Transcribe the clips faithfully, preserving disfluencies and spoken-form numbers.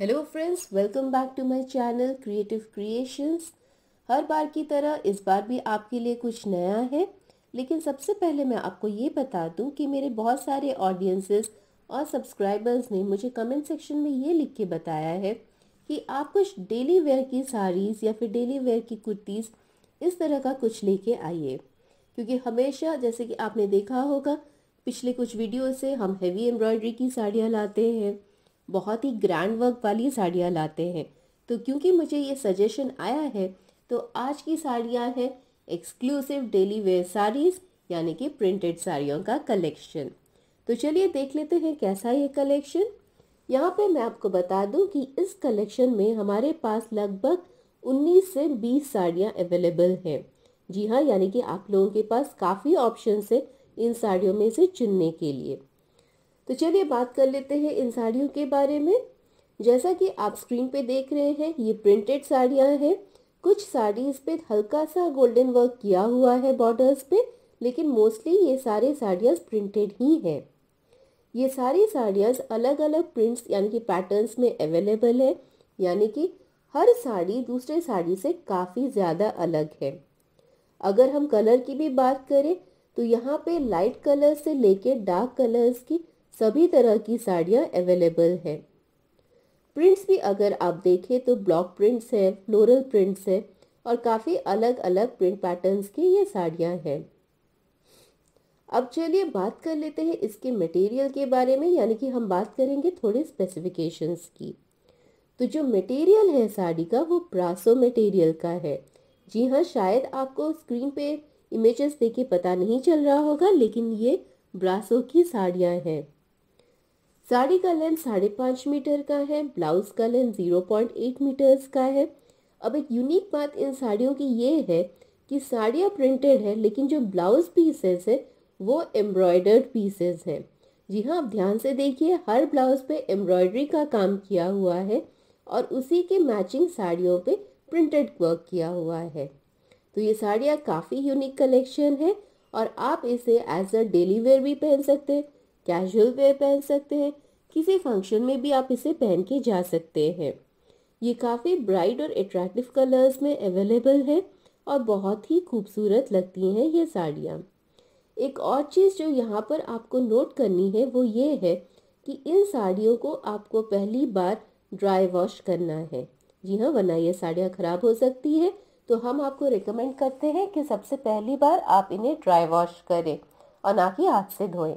Hello friends, welcome back to my channel creative creations. हर बार की तरह इस बार भी आपके लिए कुछ नया है, लेकिन सबसे पहले मैं आपको ये बता दूं कि मेरे बहुत सारे ऑडियंसेस और सब्सक्राइबर्स ने मुझे कमेंट सेक्शन में ये लिख के बताया है कि आप कुछ डेली वेयर की साड़ीज़ या फिर डेली वेयर की कुर्तीज़ इस तरह का कुछ लेके आइए, क्योंकि हमेशा जैसे कि आपने देखा होगा पिछले कुछ वीडियो से हम हैवी एम्ब्रॉयडरी की साड़ियाँ लाते हैं, बहुत ही ग्रैंड वर्क वाली साड़ियाँ लाते हैं। तो क्योंकि मुझे ये सजेशन आया है तो आज की साड़ियाँ हैं एक्सक्लूसिव डेली वेयर साड़ीज़ यानी कि प्रिंटेड साड़ियों का कलेक्शन। तो चलिए देख लेते हैं कैसा ये कलेक्शन। यहाँ पे मैं आपको बता दूँ कि इस कलेक्शन में हमारे पास लगभग उन्नीस से बीस साड़ियाँ अवेलेबल हैं। जी हाँ, यानी कि आप लोगों के पास काफ़ी ऑप्शन है इन साड़ियों में से चुनने के लिए। तो चलिए बात कर लेते हैं इन साड़ियों के बारे में। जैसा कि आप स्क्रीन पे देख रहे हैं ये प्रिंटेड साड़ियाँ हैं। कुछ साड़ीज़ पे हल्का सा गोल्डन वर्क किया हुआ है बॉर्डर्स पे, लेकिन मोस्टली ये सारे साड़ियाँ प्रिंटेड ही हैं। ये सारी साड़ियाँ अलग अलग प्रिंट्स यानी कि पैटर्न्स में अवेलेबल है, यानी कि हर साड़ी दूसरे साड़ी से काफ़ी ज़्यादा अलग है। अगर हम कलर की भी बात करें तो यहाँ पर लाइट कलर से लेके डार्क कलर्स की सभी तरह की साड़ियाँ अवेलेबल हैं। प्रिंट्स भी अगर आप देखें तो ब्लॉक प्रिंट्स हैं, फ्लोरल प्रिंट्स हैं और काफ़ी अलग अलग प्रिंट पैटर्न्स की ये साड़ियाँ हैं। अब चलिए बात कर लेते हैं इसके मटेरियल के बारे में, यानी कि हम बात करेंगे थोड़े स्पेसिफिकेशंस की। तो जो मटेरियल है साड़ी का वो ब्रासो मटेरियल का है। जी हाँ, शायद आपको स्क्रीन पे इमेजेस देख पता नहीं चल रहा होगा, लेकिन ये ब्रासो की साड़ियाँ हैं। साड़ी का लेंथ साढ़े पाँच मीटर का है, ब्लाउज का length zero point eight metres का है। अब एक यूनिक बात इन साड़ियों की ये है कि साड़ियाँ प्रिंटेड है, लेकिन जो ब्लाउज पीसेस है वो एम्ब्रॉयडर्ड पीसेस हैं। जी हाँ, आप ध्यान से देखिए हर ब्लाउज पे एम्ब्रॉयडरी का काम किया हुआ है और उसी के मैचिंग साड़ियों पे प्रिंटेड वर्क किया हुआ है। तो ये साड़ियाँ काफ़ी यूनिक कलेक्शन है और आप इसे एज अ डेली वेयर भी पहन सकते हैं, कैजुअल वेयर पहन सकते हैं, किसी फंक्शन में भी आप इसे पहन के जा सकते हैं। ये काफ़ी ब्राइट और अट्रैक्टिव कलर्स में अवेलेबल है और बहुत ही खूबसूरत लगती हैं ये साड़ियाँ। एक और चीज़ जो यहाँ पर आपको नोट करनी है वो ये है कि इन साड़ियों को आपको पहली बार ड्राई वॉश करना है। जी हाँ, वरना ये साड़ियाँ ख़राब हो सकती है। तो हम आपको रिकमेंड करते हैं कि सबसे पहली बार आप इन्हें ड्राई वॉश करें और ना कि हाथ से धोएं।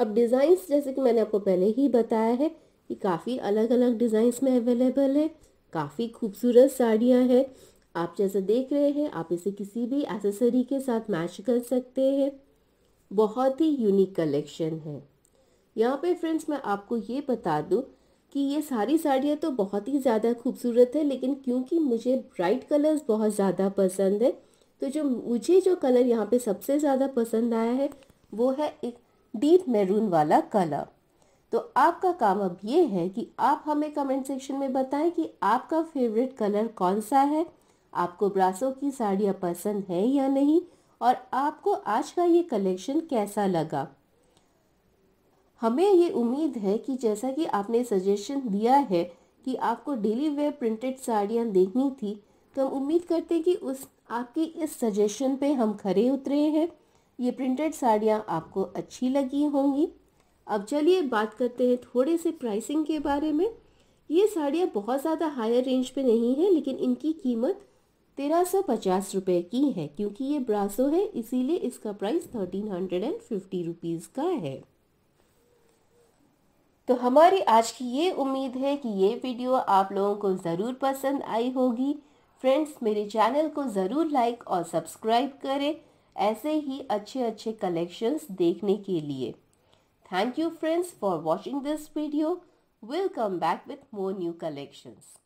अब डिज़ाइंस जैसे कि मैंने आपको पहले ही बताया है कि काफ़ी अलग अलग डिज़ाइंस में अवेलेबल है, काफ़ी खूबसूरत साड़ियाँ हैं। आप जैसे देख रहे हैं आप इसे किसी भी एक्सेसरी के साथ मैच कर सकते हैं। बहुत ही यूनिक कलेक्शन है। यहाँ पे फ्रेंड्स मैं आपको ये बता दूँ कि ये सारी साड़ियाँ तो बहुत ही ज़्यादा खूबसूरत है, लेकिन क्योंकि मुझे ब्राइट कलर्स बहुत ज़्यादा पसंद है तो जो मुझे जो कलर यहाँ पे सबसे ज़्यादा पसंद आया है वो है एक डीप मैरून वाला कलर। तो आपका काम अब ये है कि आप हमें कमेंट सेक्शन में बताएं कि आपका फेवरेट कलर कौन सा है, आपको ब्रासो की साड़ियाँ पसंद है या नहीं, और आपको आज का ये कलेक्शन कैसा लगा। हमें ये उम्मीद है कि जैसा कि आपने सजेशन दिया है कि आपको डेली वेयर प्रिंटेड साड़ियाँ देखनी थी, तो हम उम्मीद करते हैं कि उस आपकी इस सजेशन पे हम खरे उतरे हैं। ये प्रिंटेड साड़ियाँ आपको अच्छी लगी होंगी। अब चलिए बात करते हैं थोड़े से प्राइसिंग के बारे में। ये साड़ियाँ बहुत ज़्यादा हायर रेंज पे नहीं है, लेकिन इनकी कीमत तेरह सौ पचास रुपये की है। क्योंकि ये ब्रासो है इसीलिए इसका price thirteen hundred and fifty rupees का है। तो हमारी आज की ये उम्मीद है कि ये वीडियो आप लोगों को ज़रूर पसंद आई होगी। फ्रेंड्स, मेरे चैनल को ज़रूर लाइक और सब्सक्राइब करें ऐसे ही अच्छे अच्छे कलेक्शंस देखने के लिए। Thank you friends for watching this video. We'll come back with more new collections.